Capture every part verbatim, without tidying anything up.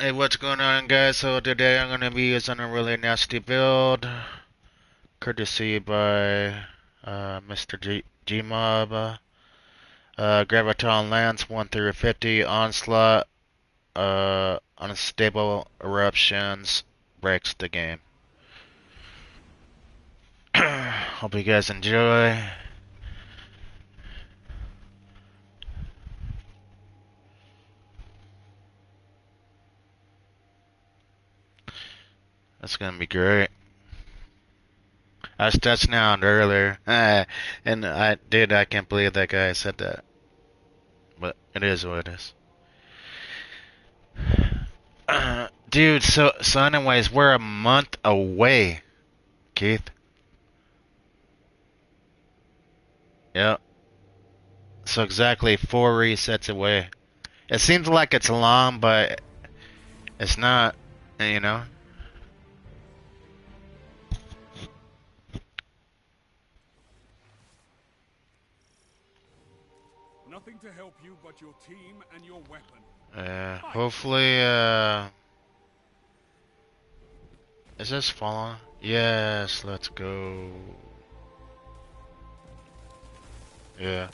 Hey, what's going on, guys? So today I'm gonna be using a really nasty build, courtesy by uh, Mister G, G Mob. Uh, Graviton Lance, one through fifty, Onslaught, uh, Unstable Eruptions, breaks the game. Hope you guys enjoy. That's gonna be great. I was touching out earlier, and I did. I can't believe that guy said that, but it is what it is, uh, dude. So, so anyways, we're a month away, Keith. Yep. So exactly four resets away. It seems like it's long, but it's not. You know. Nothing to help you but your team and your weapon. Yeah, uh, hopefully, uh... is this falling? Yes, let's go. Yeah.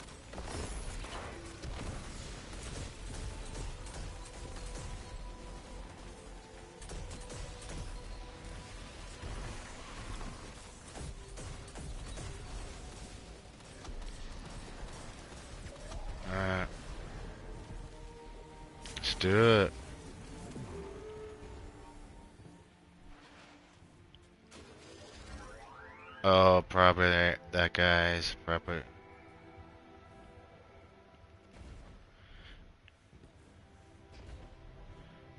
Alright. Let's do it. Oh, probably that, that guy's probably.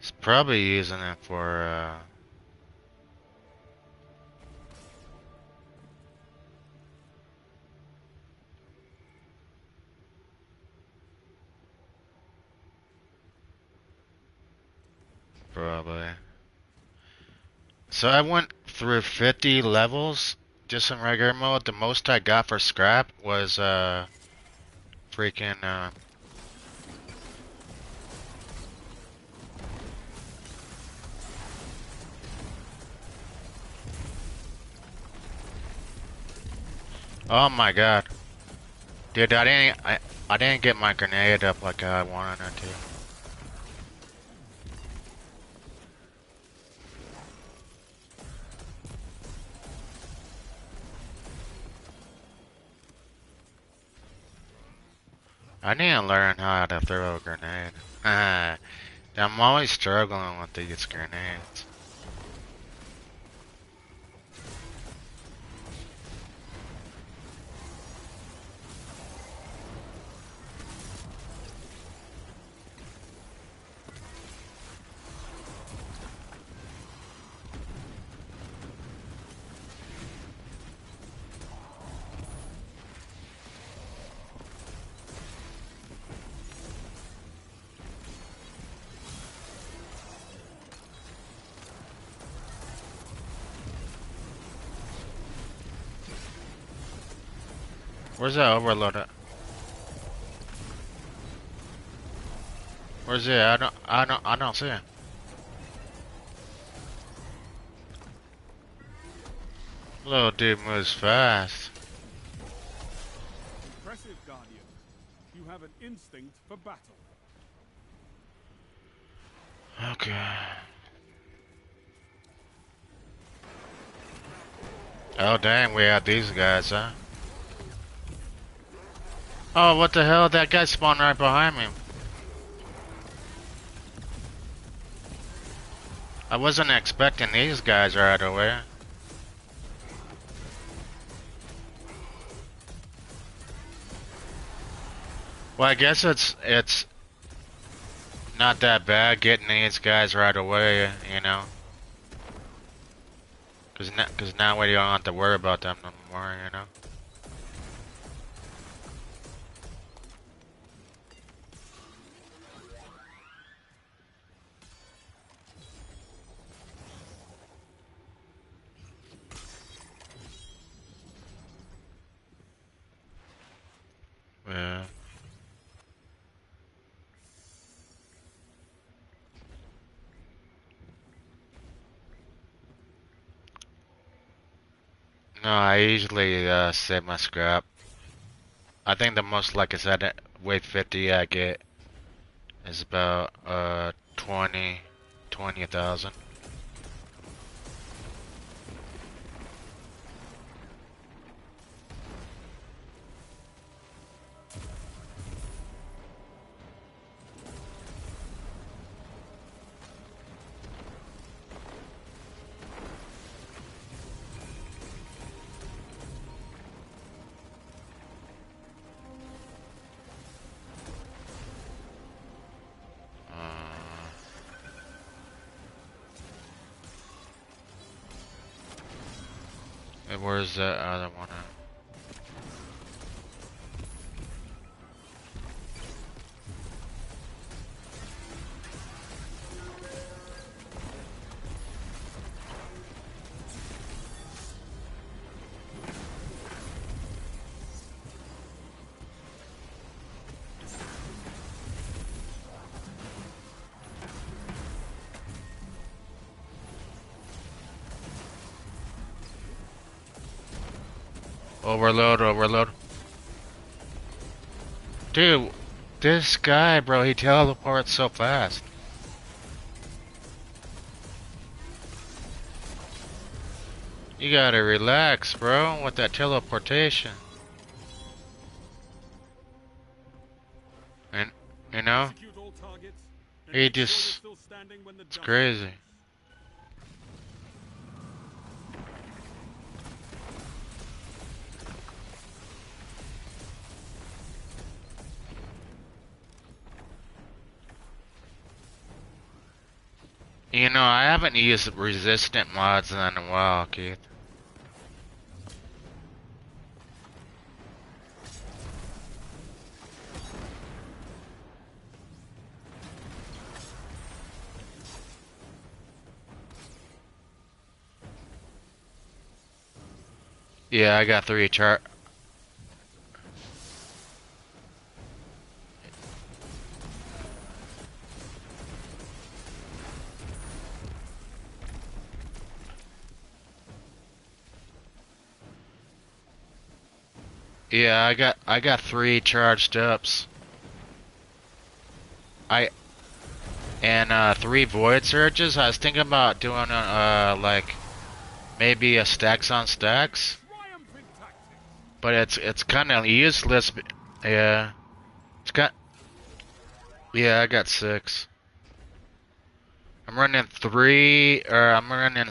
He's probably using it for, uh. Probably. So I went through fifty levels just in regular mode. The most I got for scrap was uh freaking uh oh my god. Dude, I didn't I I didn't get my grenade up like I wanted it to. I need to learn how to throw a grenade. Uh, I'm always struggling with these grenades. Where's that overload at? Where's it? I don't, I don't, I don't see it. Little dude moves fast. Impressive, Guardian. You have an instinct for battle. Okay. Oh dang, we had these guys, huh? Oh, what the hell? That guy spawned right behind me. I wasn't expecting these guys right away. Well, I guess it's it's not that bad getting these guys right away, you know. Cause now, cause now we don't have to worry about them no more, you know. Yeah. No, I usually uh, save my scrap. I think the most, like I said, with fifty I get is about uh, twenty thousand. Where's the other one at? Overload, overload. Dude, this guy, bro, he teleports so fast. You gotta relax, bro, with that teleportation. And, you know, he just, it's crazy. You know, I haven't used resistant mods in a while, Keith. Yeah, I got three char- Yeah, I got I got three charged ups. I and uh, three void surges. I was thinking about doing uh like maybe a stacks on stacks, but it's it's kind of useless. Yeah, it's got yeah. I got six. I'm running three or I'm running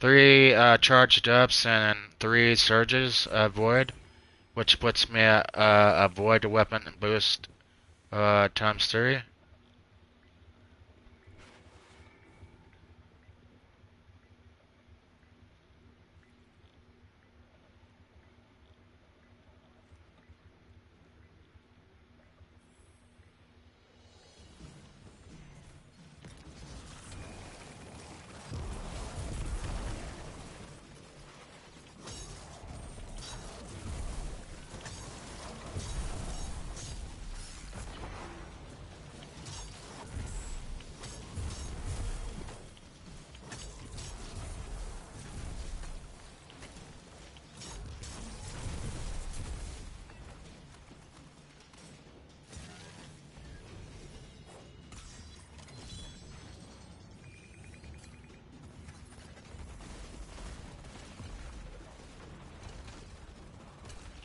three uh, charged ups and three surges uh, void. Which puts me at uh, a void weapon boost uh, times three.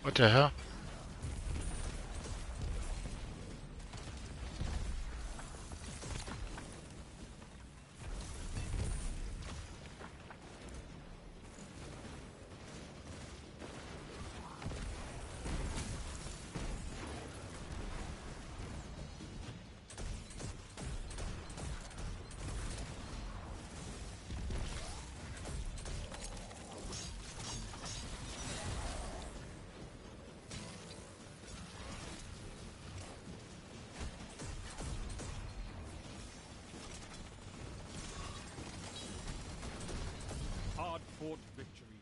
What the hell?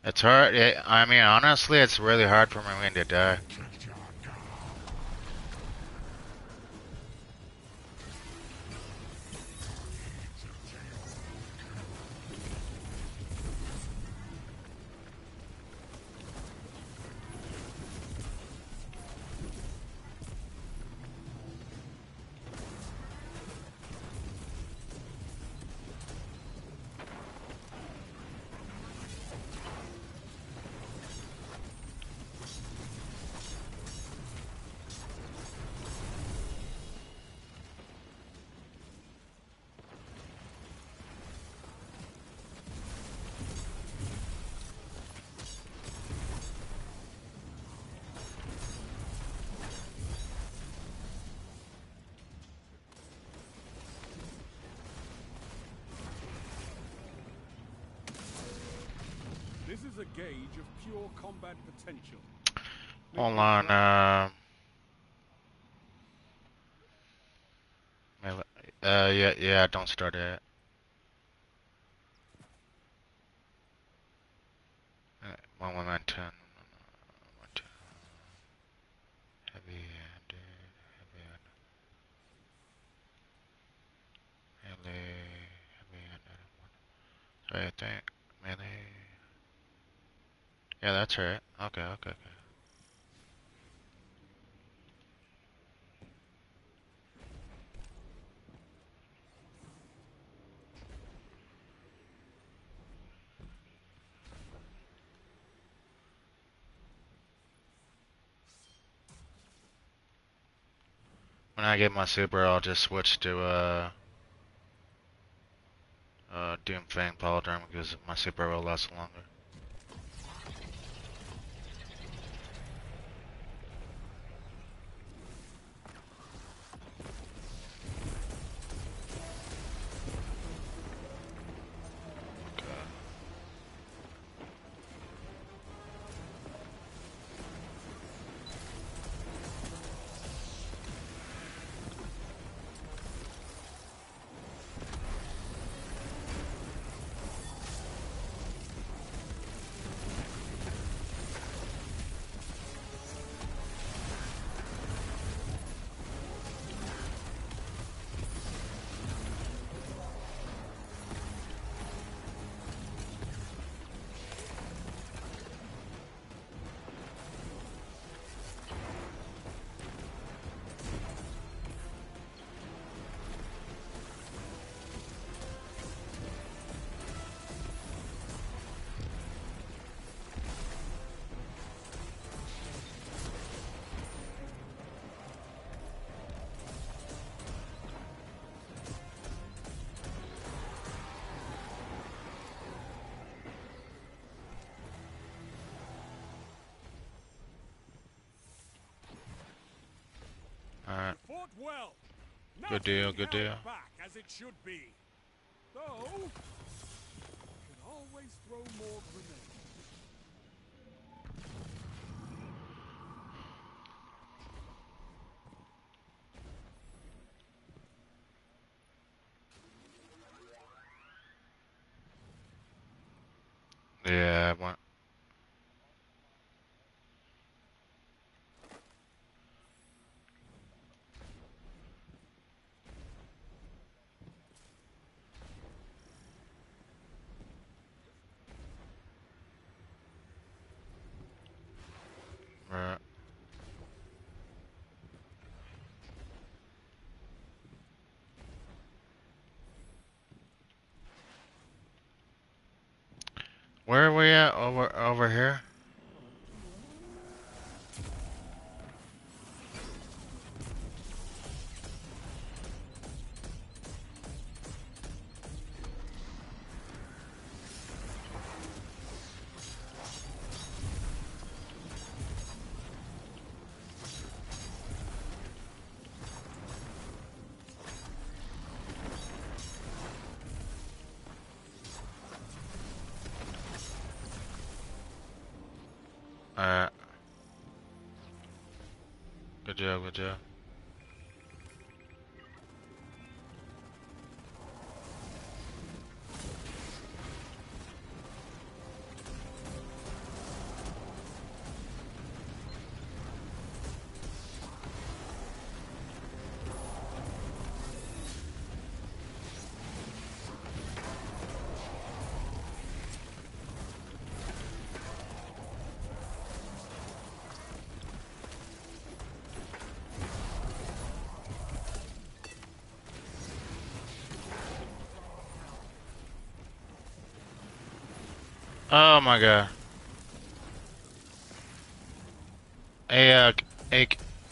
It's hard, it, I mean, honestly, it's really hard for my wing to die. a gauge of pure combat potential. Hold on, uh, uh, yeah, yeah, don't start it. Alright, one momentum. Right there, melee. Yeah, that's right. Okay, okay, okay. When I get my super, I'll just switch to uh. Uh, Doomfang Pauldron because my super will last longer. Okay. Alright. Well. Good deal, good deal. Back as it should be. Though, you can always throw more grenades. Yeah, I want. Where are we at? Over, over here? Alright. Good job, good job. Oh my god. Hey, uh, hey,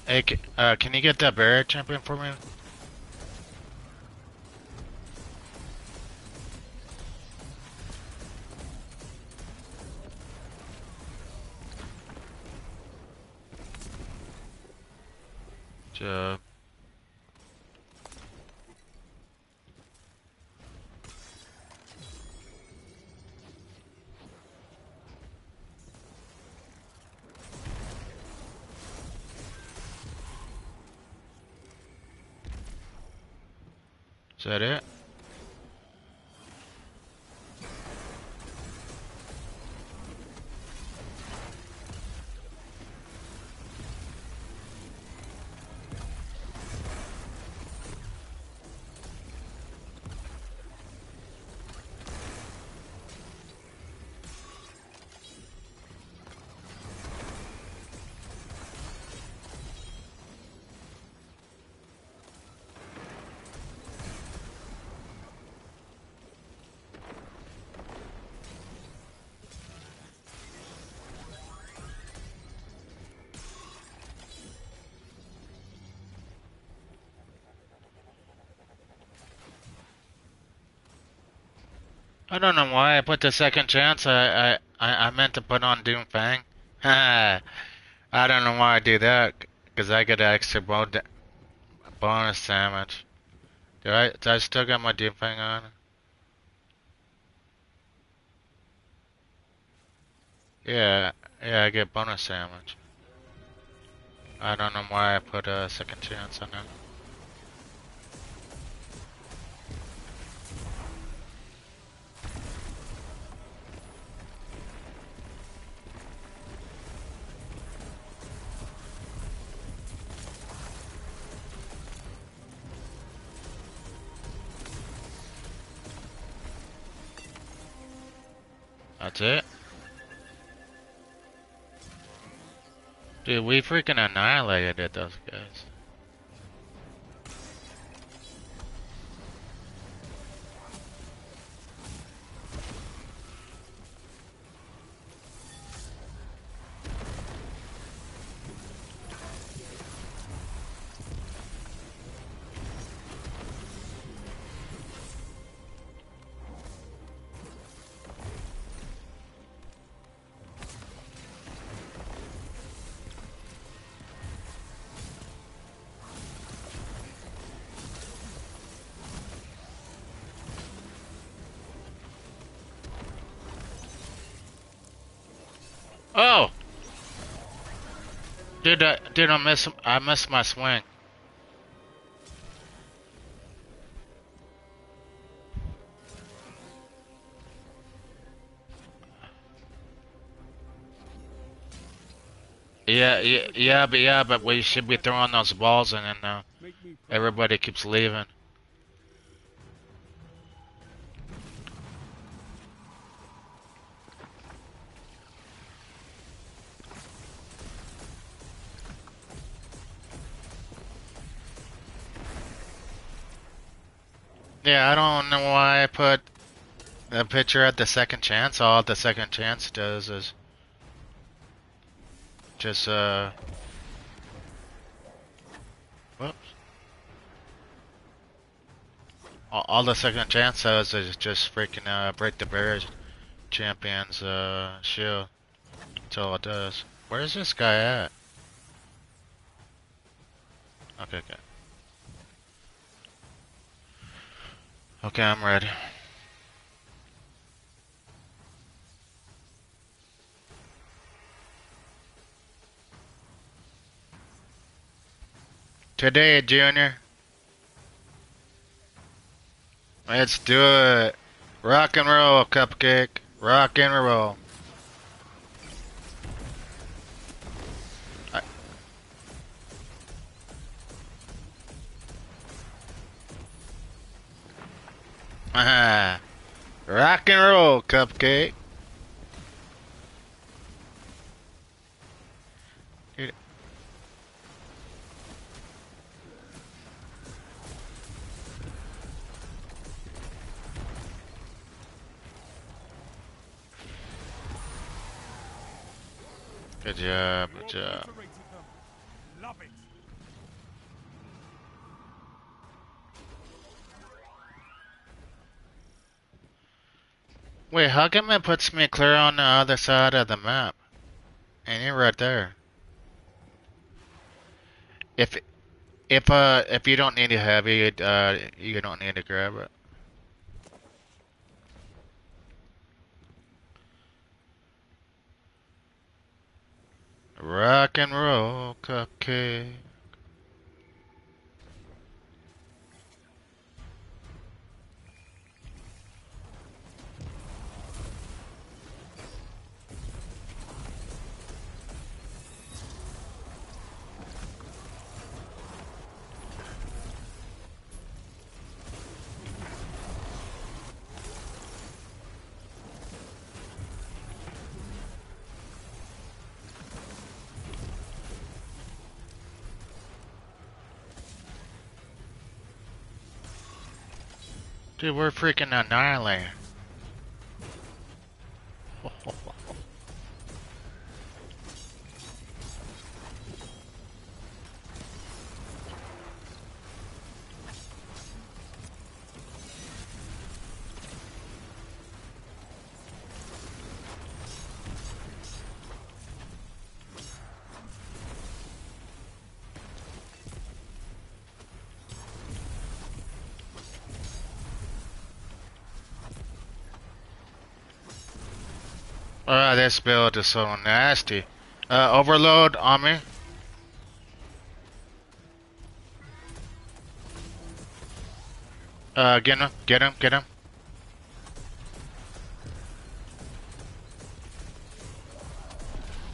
hey, uh, can you get that barrier champion for me? Job. Is that it? I don't know why I put the second chance. I I, I meant to put on Doomfang. I don't know why I do that, because I get extra bonus damage. Do I, do I still got my Doomfang on? Yeah, yeah, I get bonus damage. I don't know why I put a second chance on it. That's it. Dude, we freaking annihilated those guys. Oh! Dude, I, dude, I miss, I missed my swing. Yeah, yeah, yeah, but yeah, but we should be throwing those balls in, and uh, everybody keeps leaving. Yeah, I don't know why I put the picture at the second chance. All the second chance does is just, uh, whoops. All, all the second chance does is just freaking uh, break the barrier champion's uh, shield. That's all it does. Where's this guy at? Okay, okay. Okay, I'm ready. Today, Junior. Let's do it. Rock and roll, Cupcake. Rock and roll. Rock and roll, Cupcake. Dude. Good job, good job. Wait, how come it puts me clear on the other side of the map? And you're right there. If, if uh, if you don't need a heavy, uh, you don't need to grab it. Rock and roll, Cupcake. Dude, we're freaking annihilating. Uh, this build is so nasty. Uh, overload on me. Uh, get him, get him, get him.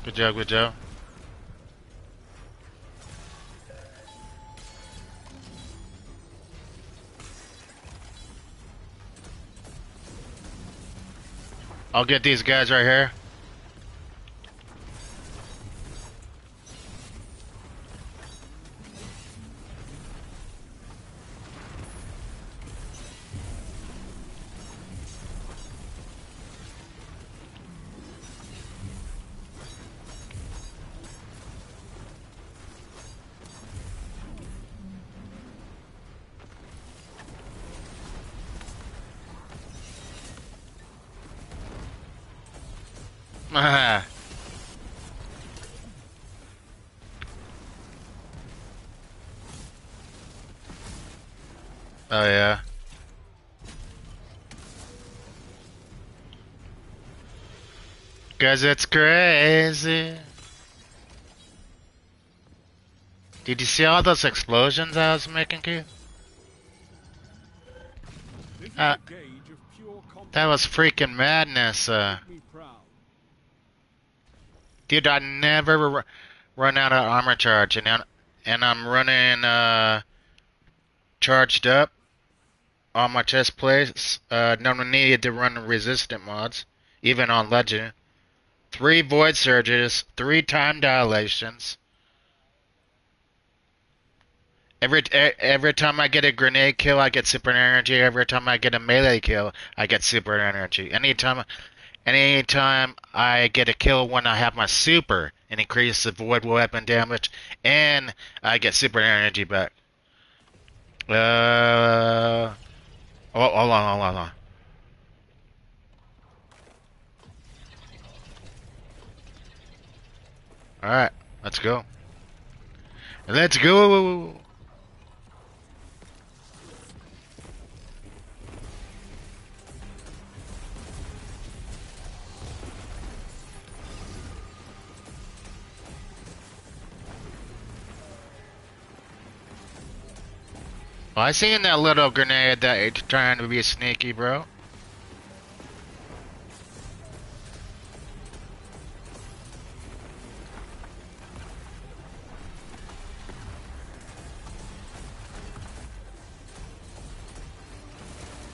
Good job, good job. I'll get these guys right here. Oh, yeah. Cause it's crazy. Did you see all those explosions I was making, kid? Uh, that was freaking madness. Uh, dude, I never run out of armor charge, and, and I'm running uh, charged up. On my chest plates, uh, no one needed to run resistant mods, even on Legend. Three Void Surges, three Time Dilations. Every every time I get a grenade kill, I get super energy. Every time I get a melee kill, I get super energy. Anytime, anytime I get a kill when I have my super, and increase the void weapon damage, and I get super energy back. Uh... Oh, hold on, hold on, hold on. Alright, let's go. Let's go! Well, I seen that little grenade that it's trying to be sneaky, bro.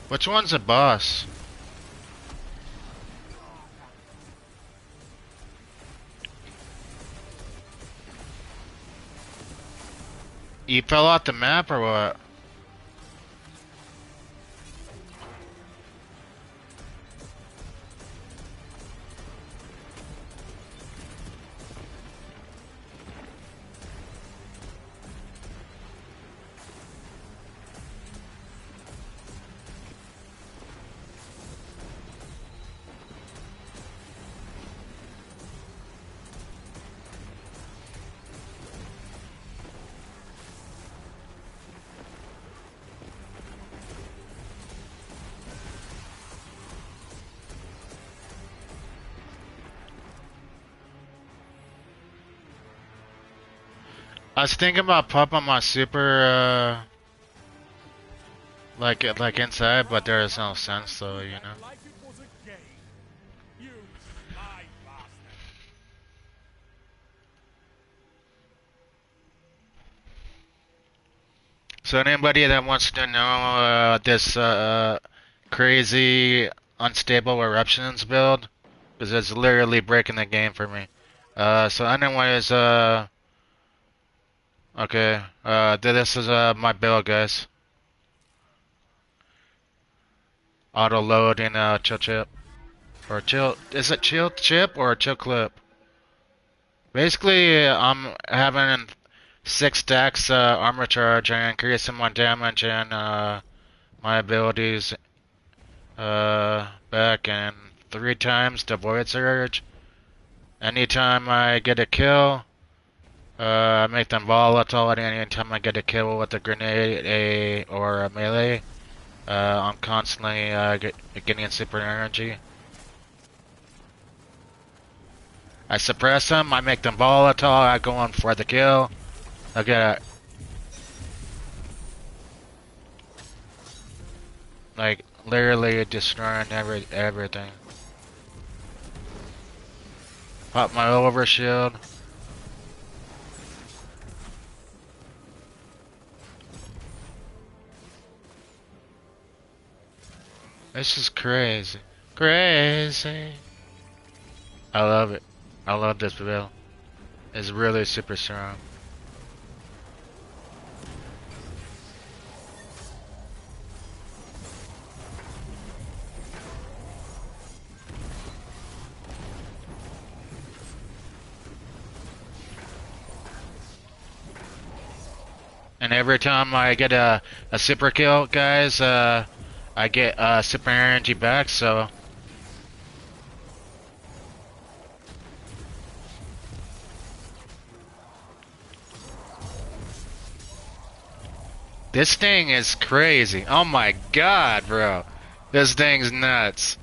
Which one's the boss? You fell off the map or what? I was thinking about popping my super, uh, like, like inside, but there is no sense, so, you know. So anybody that wants to know uh, this uh, crazy unstable eruptions build, because it's literally breaking the game for me. Uh, so anyways, uh... Okay, uh, this is, uh, my build, guys. Auto load in a chill chip. Or a chill. Is it chill chip or a chill clip? Basically, I'm having six stacks uh, armor charge and increasing my damage and uh, my abilities uh, back, and three times the Void Surge. Anytime I get a kill, uh, I make them volatile, and anytime I get a kill with a grenade a, or a melee, uh, I'm constantly uh, get, getting super energy. I suppress them, I make them volatile, I go on for the kill. I get like literally destroying every everything. Pop my over shield. This is crazy. Crazy. I love it. I love this build. It's really super strong. And every time I get a, a super kill, guys, uh, I get uh, super energy back, so... This thing is crazy. Oh my god, bro. This thing's nuts.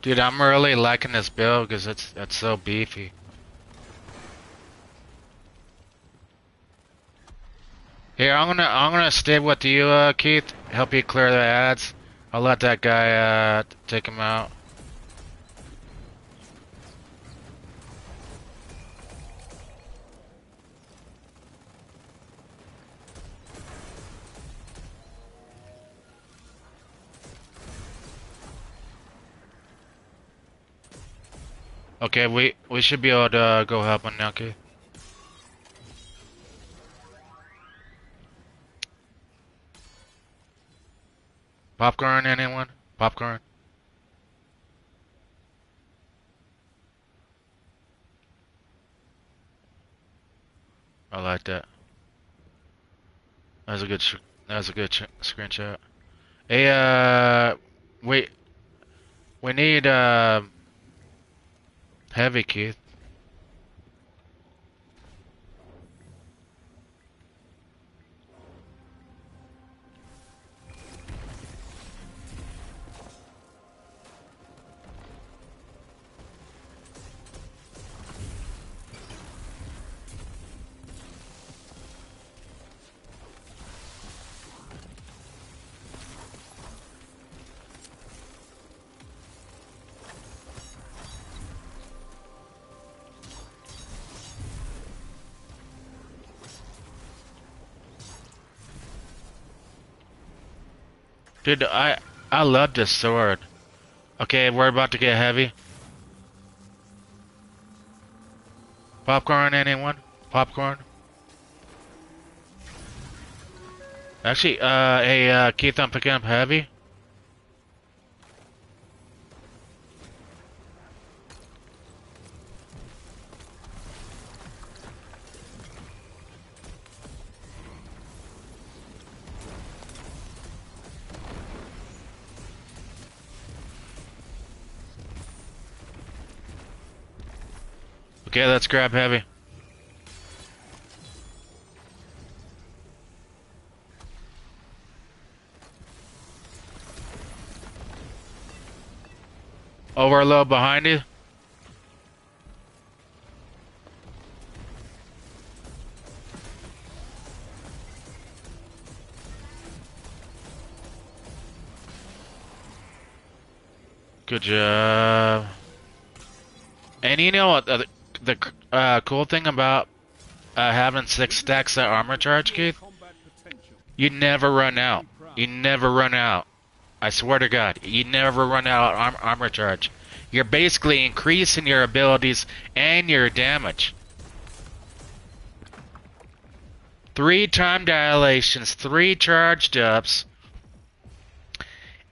Dude, I'm really liking this build because it's, it's so beefy. Here, I'm gonna I'm gonna stay with you, uh, Keith. Help you clear the ads. I'll let that guy uh, take him out. Okay, we we should be able to uh, go help him now, Keith. Popcorn, anyone? Popcorn. I like that. That was a good. That was a good screenshot. Hey, uh, we we need uh heavy, Keith. Dude, I I love this sword. Okay, we're about to get heavy. Popcorn, anyone? Popcorn. Actually, uh, hey, uh, Keith, I'm picking up heavy. Okay, let's grab heavy. Overload behind you. Good job. And you know what? The The uh, cool thing about uh, having six stacks of armor charge, Keith, you never run out. You never run out. I swear to God, you never run out of arm armor charge. You're basically increasing your abilities and your damage. Three time dilations, three charged ups.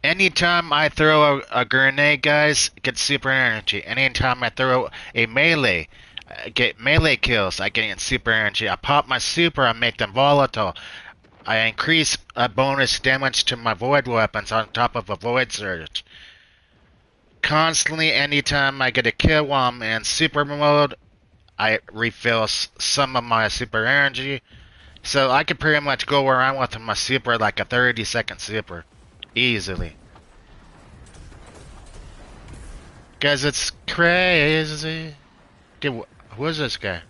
Anytime I throw a, a grenade, guys, get super energy. Anytime I throw a melee, I get melee kills, I get super energy. I pop my super, I make them volatile. I increase a bonus damage to my void weapons on top of a void surge. Constantly, anytime I get a kill while I'm in super mode, I refill some of my super energy. So I can pretty much go around with my super like a thirty second super. Easily. Guys, it's crazy. Dude, who is this guy?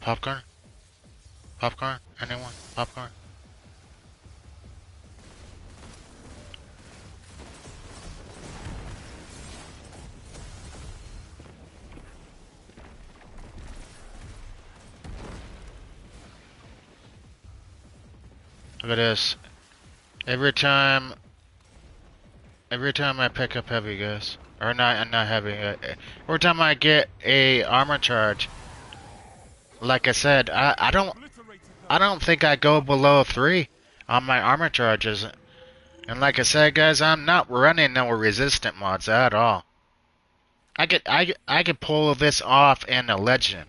Popcorn? Popcorn? Anyone? Popcorn? Look at this. Every time, every time I pick up heavy, guys, or not, not heavy. Uh, every time I get a armor charge, like I said, I, I don't, I don't think I go below three on my armor charges. And like I said, guys, I'm not running no resistant mods at all. I could, I, I could pull this off in a legend,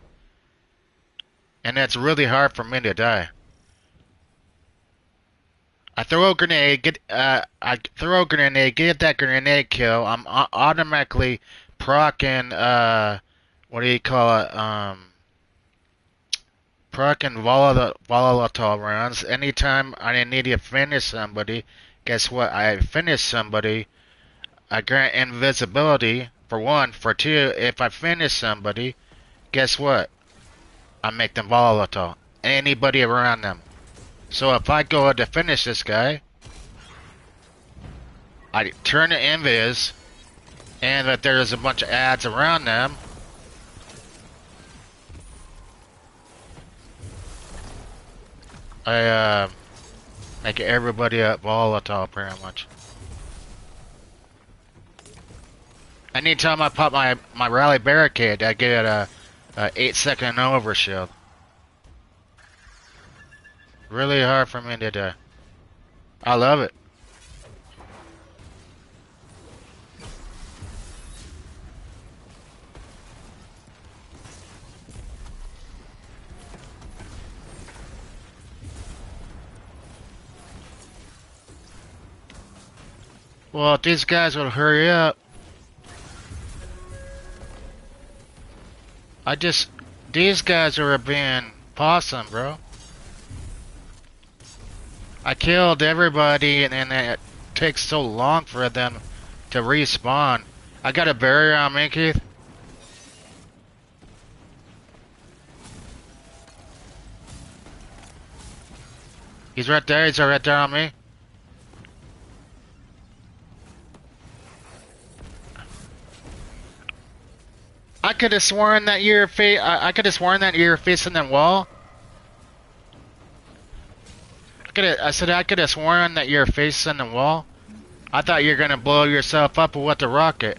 and it's really hard for me to die. I throw a grenade, get uh, I throw a grenade, get that grenade kill. I'm automatically proccing, uh, what do you call it? Um, proccing volatile, volatile rounds. Anytime I need to finish somebody, guess what? I finish somebody. I grant invisibility for one, for two. If I finish somebody, guess what? I make them volatile. Anybody around them. So if I go to finish this guy, I turn the invis, and if there's a bunch of ads around them, I uh, make everybody up volatile pretty much. Anytime I pop my, my rally barricade, I get a, a eight second over shield. Really hard for me to die. I love it. Well, if these guys would hurry up. I just... These guys are being possum, bro. I killed everybody, and then it takes so long for them to respawn. I got a barrier on me, Keith. He's right there. He's right there on me. I could have sworn that you're face. I, I could have sworn that you're facing that wall. I said I could have sworn that you're facing the wall. I thought you were gonna blow yourself up with the rocket.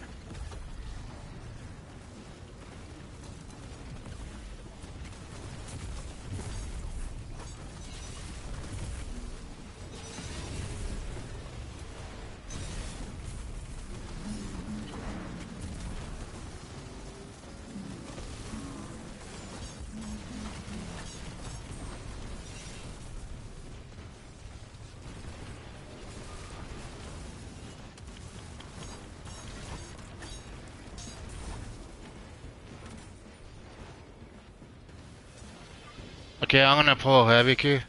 Okay, I'm gonna pull heavy, Key.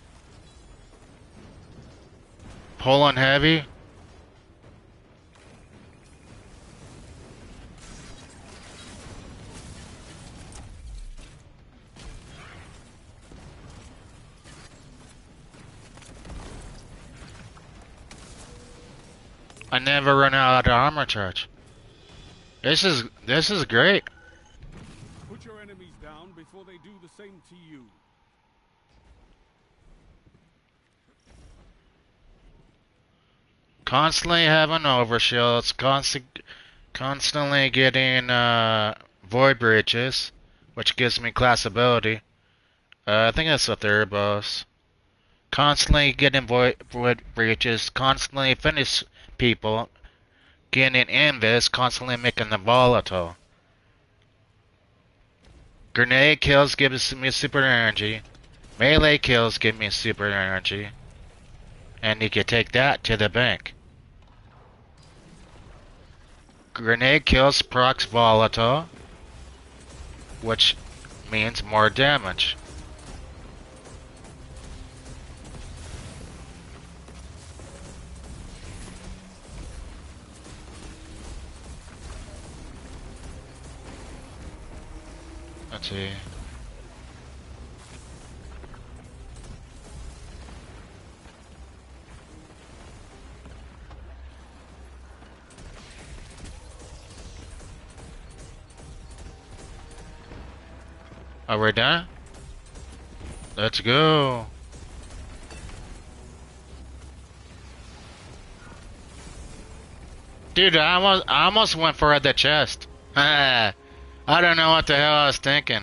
Pull on heavy. I never run out of armor charge. This is this is great. Put your enemies down before they do the same to you. Constantly having overshields, constant, constantly getting uh, void breaches, which gives me class ability. Uh, I think that's the third boss. Constantly getting void, void breaches, constantly finish people, getting invis, constantly making them volatile. Grenade kills gives me super energy. Melee kills give me super energy. And you can take that to the bank. Grenade kills procs volatile, which means more damage. Let's see. Oh, we're done? Let's go. Dude, I almost, I almost went for the chest. I don't know what the hell I was thinking.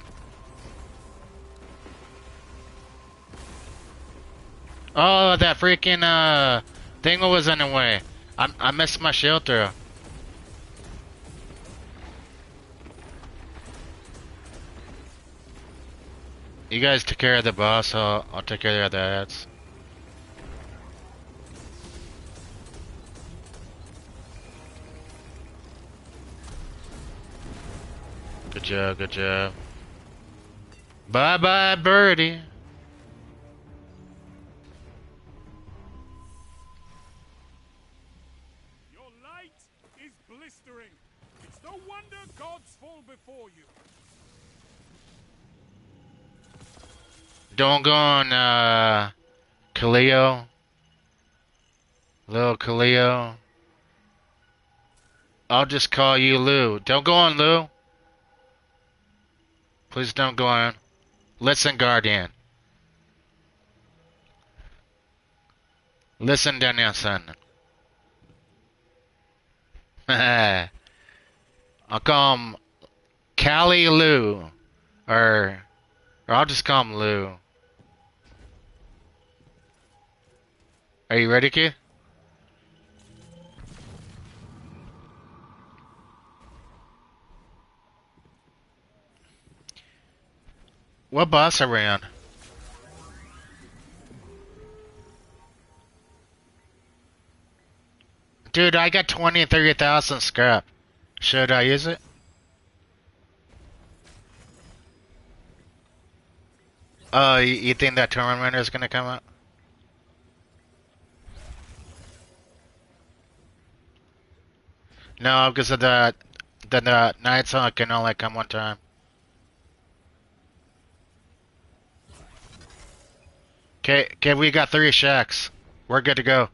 Oh, that freaking uh, thing was in the way. I, I missed my shield throw. You guys take care of the boss, I'll, I'll take care of the ads. Good job, good job. Bye bye, birdie. Your light is blistering. It's no wonder gods fall before you. Don't go on, uh, Kaleo. Little Kaleo. I'll just call you Lou. Don't go on, Lou. Please don't go on. Listen, Guardian. Listen, Danielson. I'll call him Cali Lou. Or, or I'll just call him Lou. Are you ready, kid? What boss are we on? Dude, I got twenty-three thousand scrap. Should I use it? Oh, you, you think that tournament is gonna come up? No, because of the, the, the Night Hawk can only come one time. Okay, okay, we got three Shaxx. We're good to go.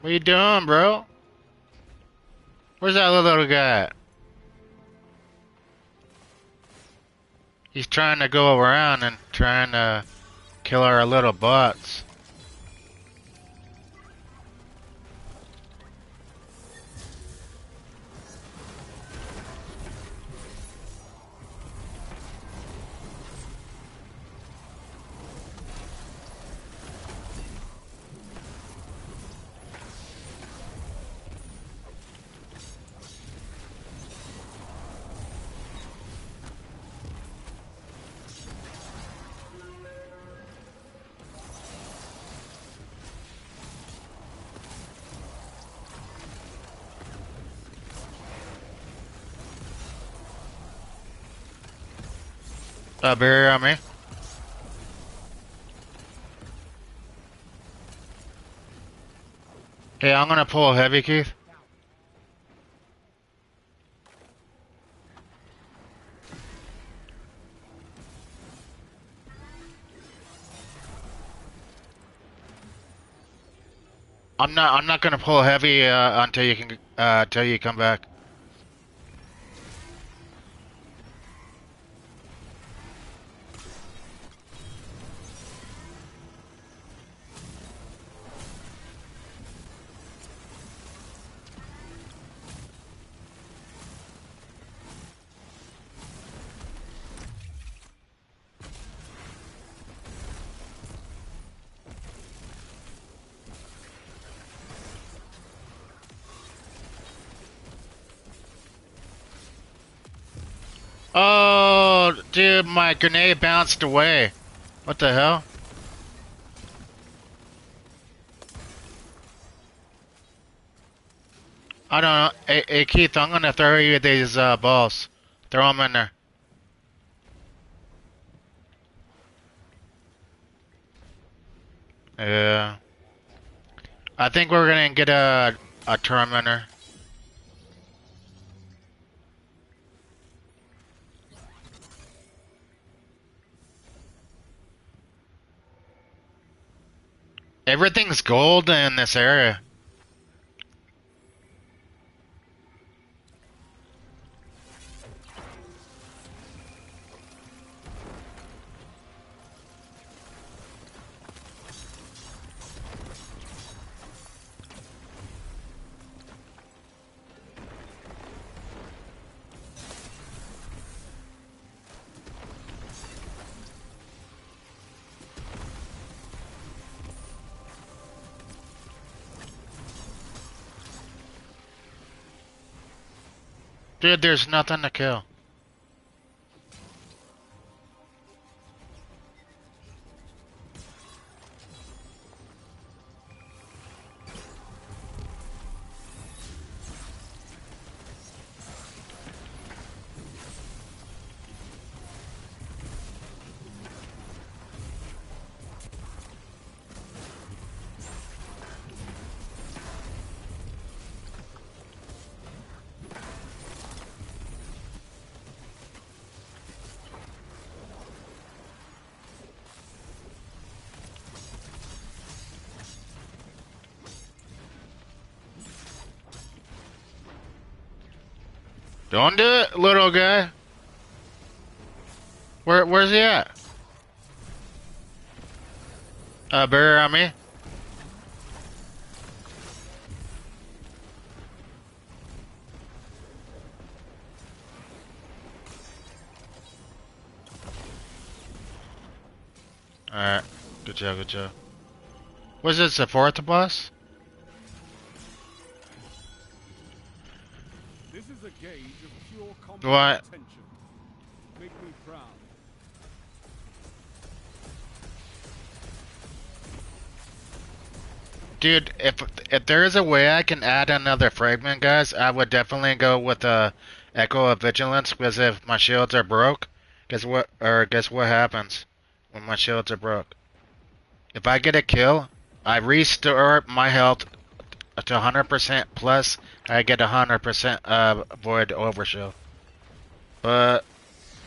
What you doing, bro? Where's that little guy at? He's trying to go around and trying to kill our little bots. that barrier on me. Hey, I'm gonna pull a heavy, Keith. I'm not. I'm not gonna pull a heavy uh, until you can. Uh, until you come back. Oh, dude, my grenade bounced away. What the hell? I don't know. Hey, hey Keith, I'm gonna throw you these uh, balls. Throw them in there. Yeah. I think we're gonna get a, a Terminator. Everything's gold in this area. Dude, there's nothing to kill. Don't do it, little guy. Where, where's he at? Uh, barrier on me. Alright, good job, good job. Was this the fourth boss? What? Make me proud. Dude, if if there is a way I can add another fragment, guys, I would definitely go with a uh, Echo of Vigilance, because if my shields are broke, guess what? Or guess what happens when my shields are broke? If I get a kill, I restore my health to one hundred percent plus. I get one hundred percent uh, Void Overshield. But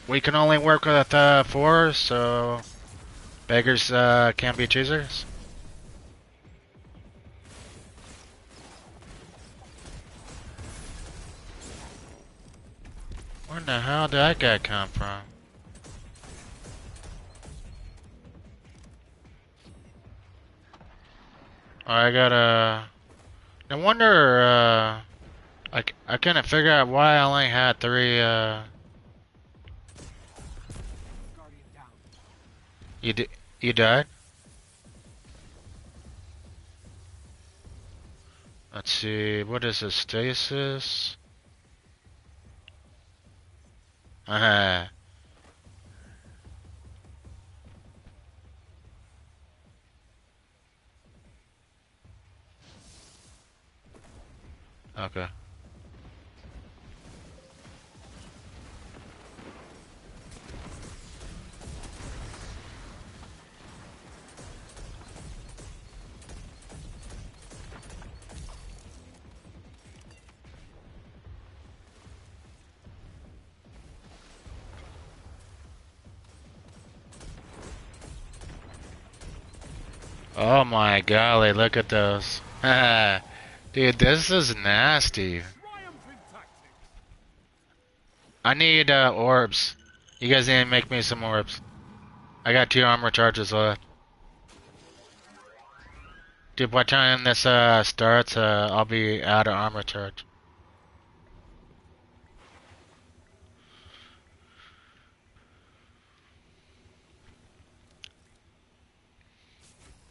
we can only work with uh, four, so beggars uh, can't be choosers. Where in the hell did that guy come from? Oh, I got a... I wonder, uh, I, I couldn't figure out why I only had three, uh, you, di you died? Let's see, what is this, stasis? Uh-huh. Okay. Oh my golly, look at those. Dude, this is nasty. I need uh, orbs. You guys need to make me some orbs. I got two armor charges left. Dude, by the time this uh, starts, uh, I'll be out of armor charge.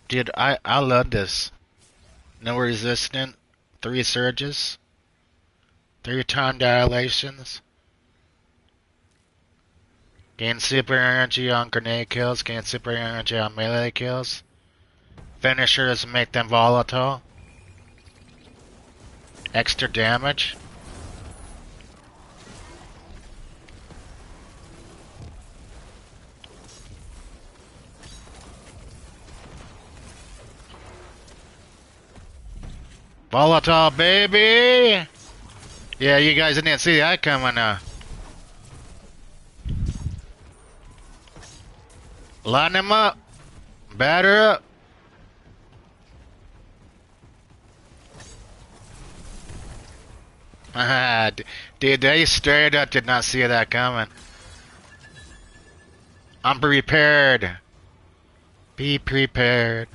Dude, I, I love this. No resistant, three surges, three time dilations, gain super energy on grenade kills, gain super energy on melee kills, finishers make them volatile, extra damage. Volatile, baby! Yeah, you guys didn't see that coming. Uh, line him up. Batter up. Ah, dude, they straight up did not see that coming. I'm prepared. Be prepared.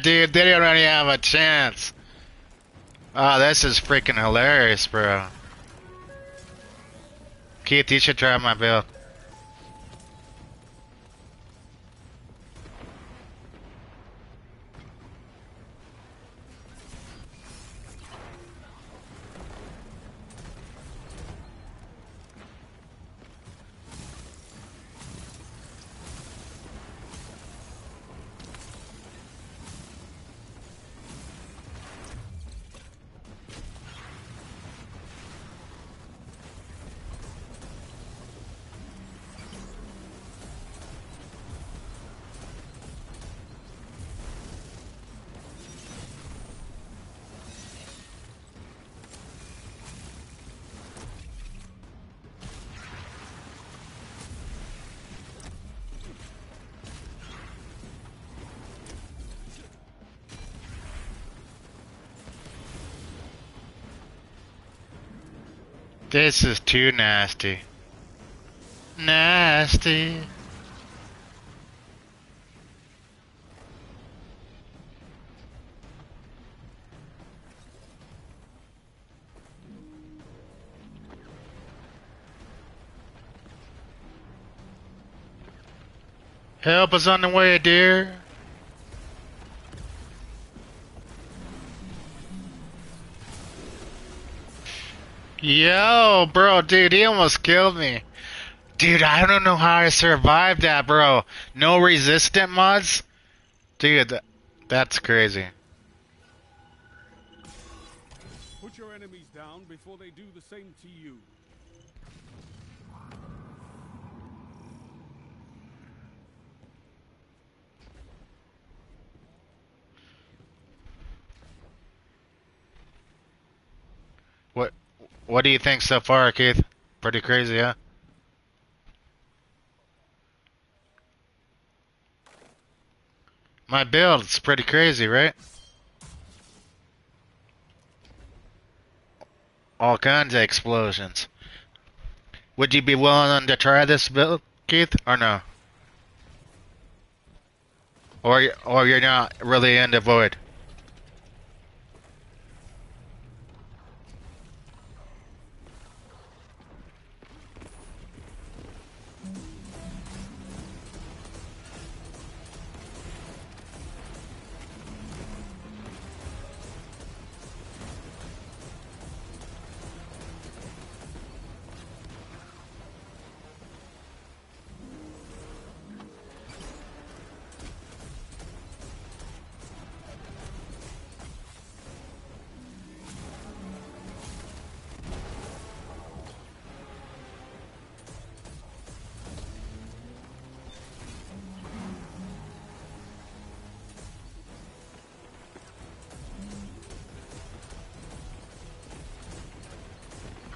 Dude, they don't really have a chance. Oh, this is freaking hilarious, bro. Keith, you should try my build. This is too nasty. Nasty. Help is on the way, dear. Yo, bro, dude, he almost killed me. Dude, I don't know how I survived that, bro. No resistant mods? Dude, th that's crazy. Put your enemies down before they do the same to you. What? What do you think so far, Keith? Pretty crazy, huh? My build's pretty crazy, right? All kinds of explosions. Would you be willing to try this build, Keith, or no? Or, or you're not really into Void?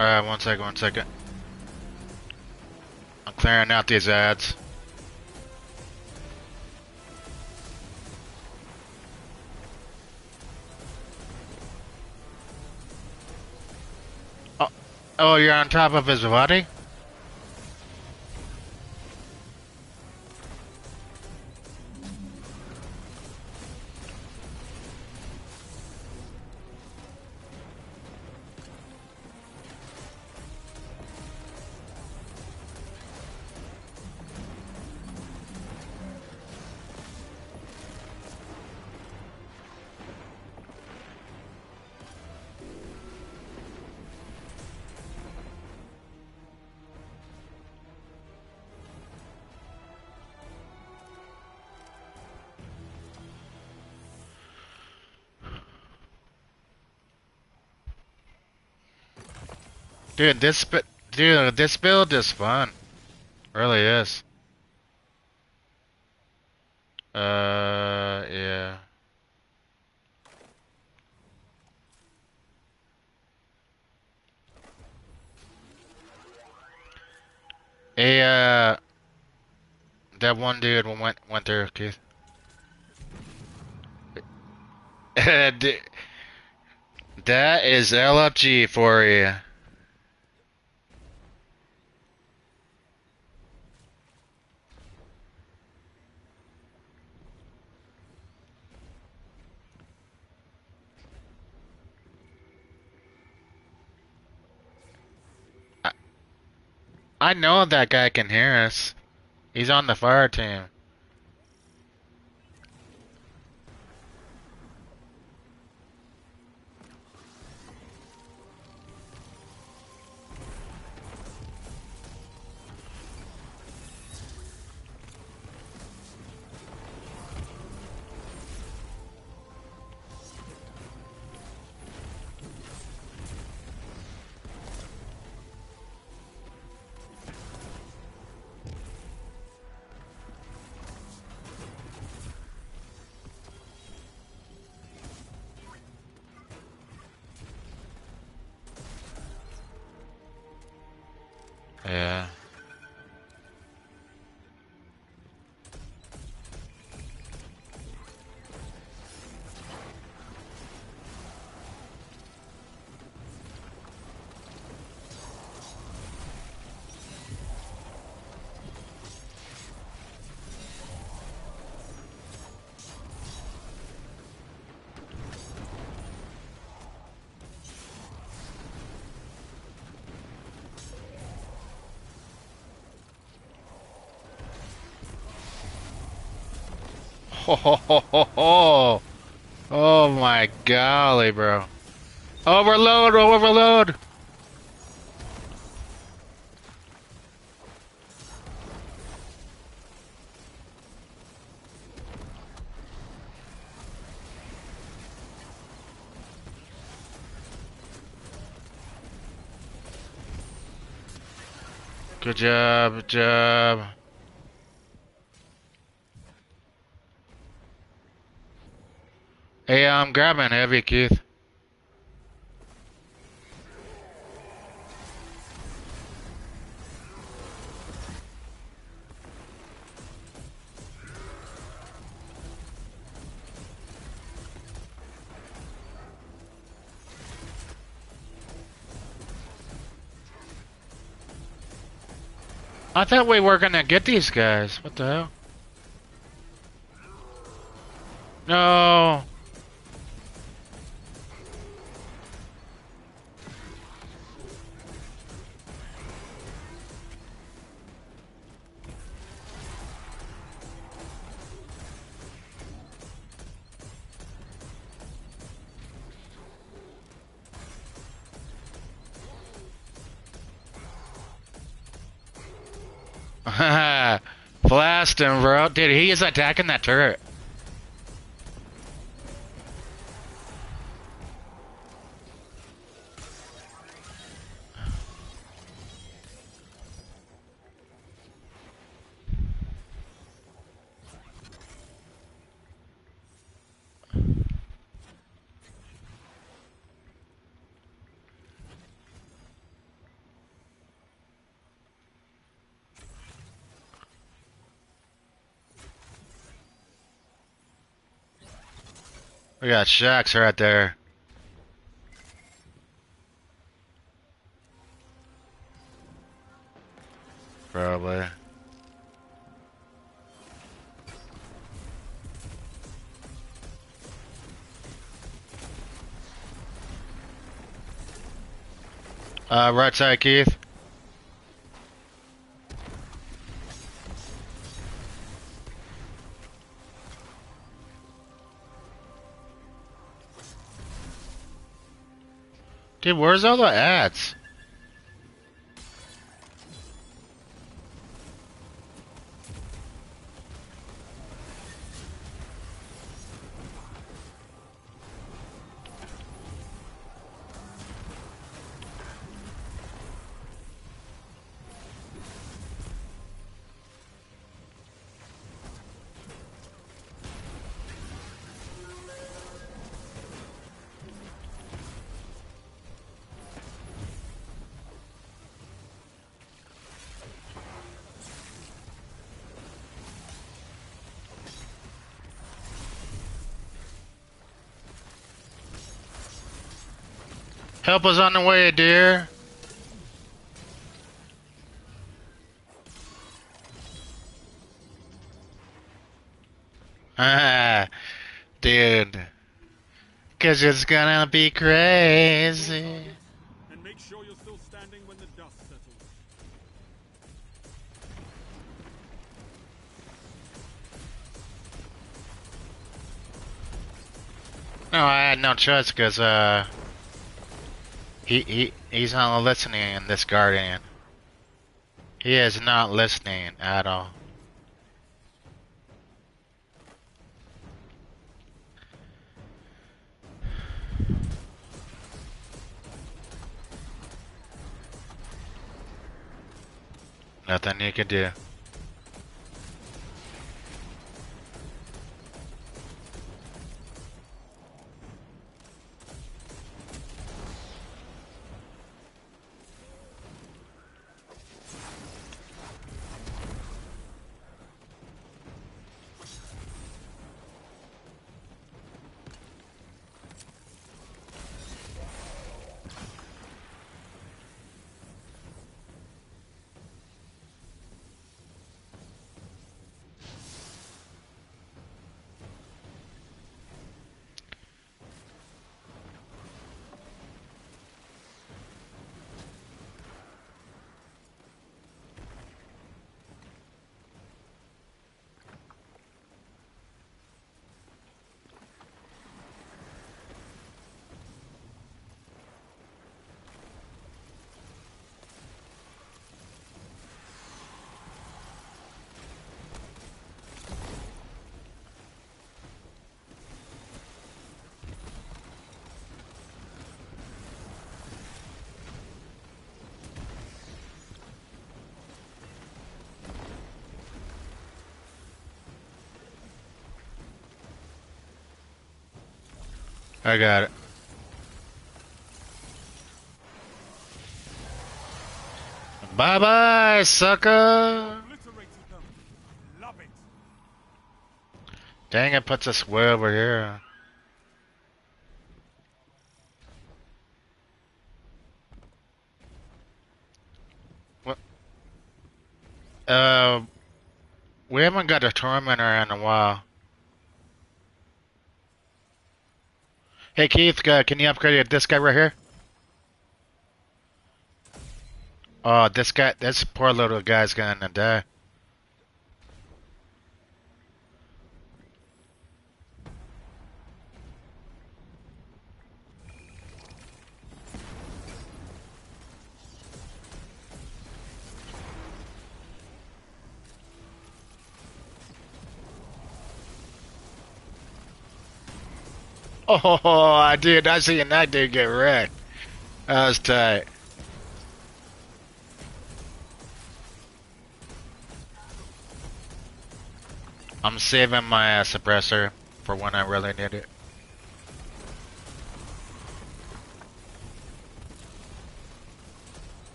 Alright, one second, one second. I'm clearing out these ads. Oh, oh, you're on top of his body? Dude, this dude, this build is fun. It really is. Uh, yeah. Hey, uh, that one dude went went there, Keith. That is L F G for you. I know that guy can hear us. He's on the fire team. Yeah. Oh, ho, ho, ho. Oh my golly, bro. Overload, overload. Good job, good job. Hey, I'm grabbing heavy, Keith. I thought we were gonna get these guys. What the hell? No. Blast him, bro. Dude, he is attacking that turret. We got Shaxx right there. Probably. Uh, right side, Keith. Dude, where's all the ads? Help us on the way, dear. Ah, dude. Cause it's gonna be crazy. And make sure you're still standing when the dust settles. No, I had no choice cause, uh... He, he, he's not listening in this guardian. He is not listening at all. Nothing you can do. I got it. Bye bye, sucker! Love it. Dang, it puts us way over here. What? Uh, we haven't got a Tormentor in a while. Hey Keith, uh, can you upgrade this guy right here? Oh, this guy, this poor little guy's gonna die. Oh, dude, I seen that dude get wrecked. That was tight. I'm saving my uh, suppressor for when I really need it.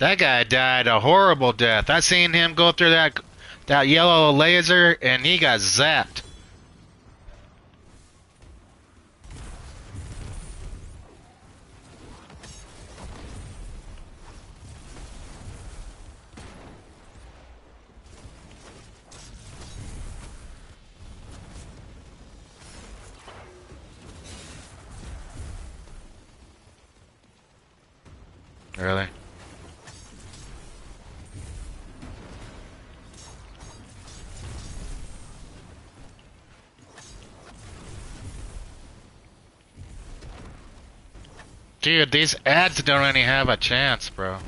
That guy died a horrible death. I seen him go through that that yellow laser and he got zapped. really. Dude, these ads don't really have a chance, bro.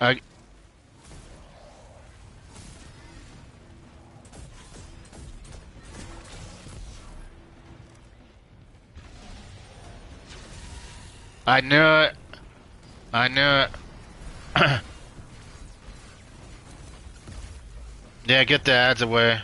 I I knew it. I knew it. Yeah, get the ads away.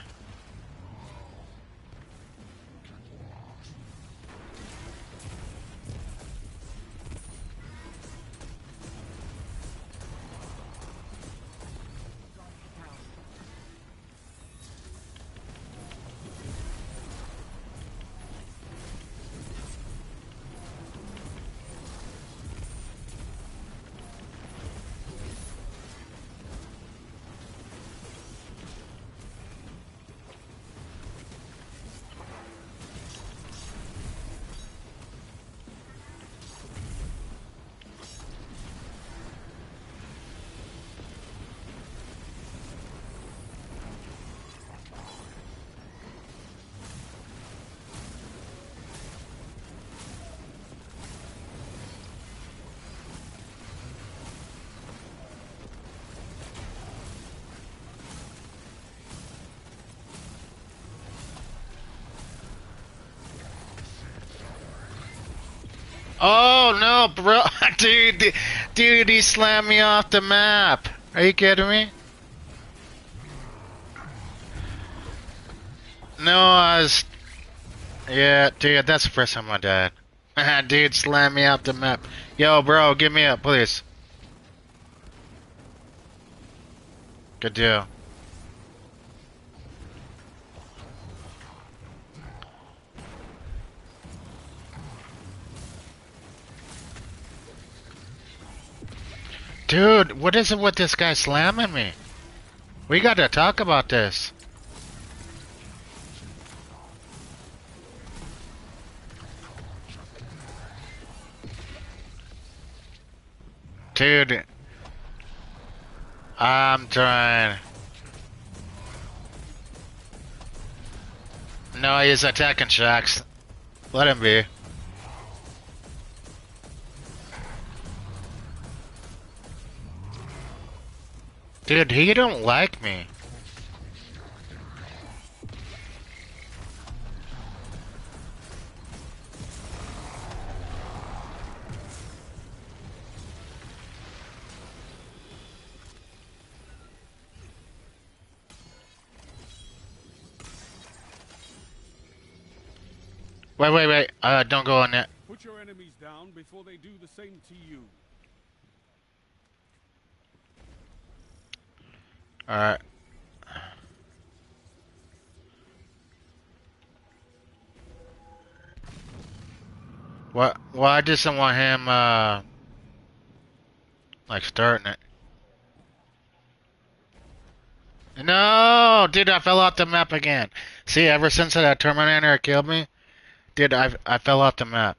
Oh no, bro, dude, dude, he slammed me off the map. Are you kidding me? No, I was, yeah, dude, that's the first time I died. Dude, slammed me off the map. Yo, bro, give me up, please. Good deal. Dude, what is it with this guy slamming me? We gotta talk about this. Dude, I'm trying. No, he's attacking Shaxx. Let him be. Dude, he don't like me. Wait, wait, wait. Uh, don't go on that. Put your enemies down before they do the same to you. Alright. Well, well, I just don't want him, uh, like, starting it. No! Dude, I fell off the map again. See, ever since that Terminator killed me, dude, I, I fell off the map.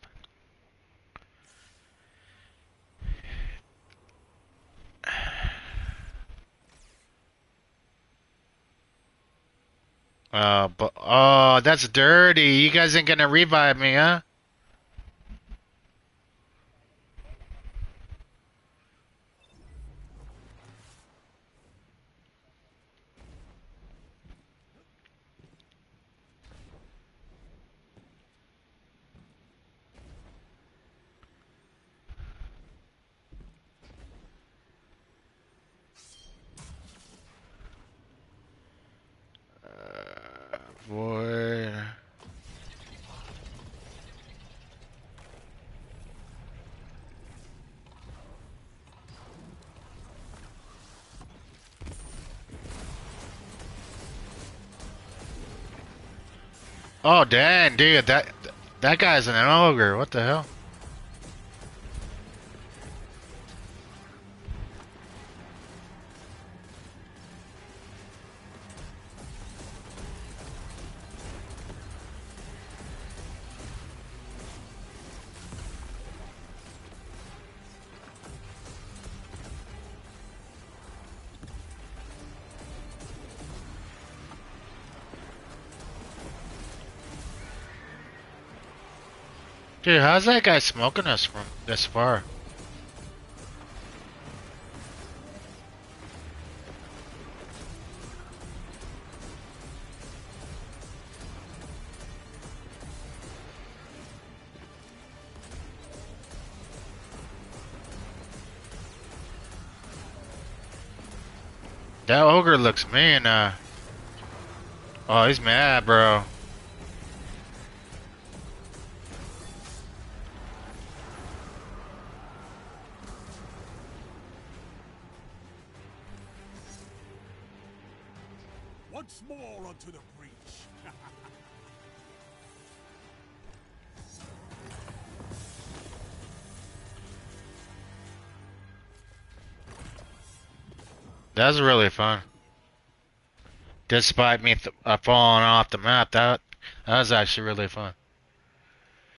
Uh, but, oh, that's dirty. You guys ain't gonna revive me, huh? Boy. Oh, dang, dude, that that guy's an ogre. What the hell? Dude, how's that guy smoking us from this far? That ogre looks mean, uh. Oh, he's mad, bro. Once more onto the breach. That's really fun. Despite me th uh, falling off the map, that, that was actually really fun.